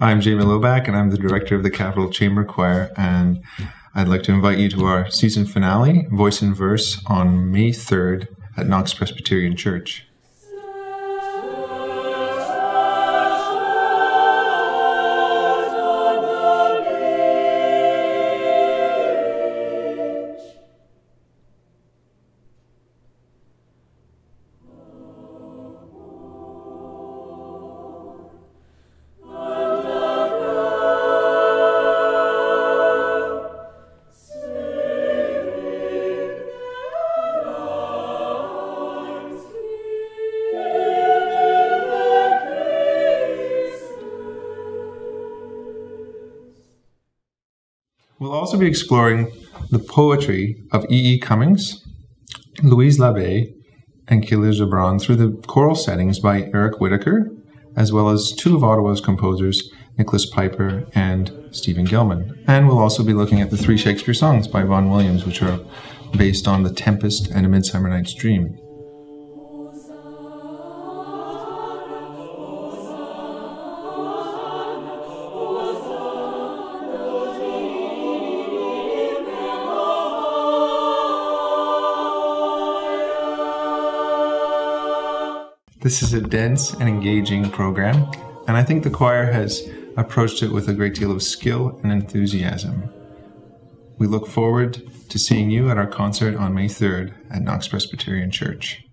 I'm Jamie Loback, and I'm the director of the Capital Chamber Choir, and I'd like to invite you to our season finale, Voice and Verse, on May 3rd at Knox Presbyterian Church. We'll also be exploring the poetry of E.E. Cummings, Louise Labé, and Kahlil Gibran through the choral settings by Eric Whitacre, as well as two of Ottawa's composers, Nicholas Piper and Stephen Gilman. And we'll also be looking at the three Shakespeare songs by Vaughan Williams, which are based on The Tempest and A Midsummer Night's Dream. This is a dense and engaging program, and I think the choir has approached it with a great deal of skill and enthusiasm. We look forward to seeing you at our concert on May 3rd at Knox Presbyterian Church.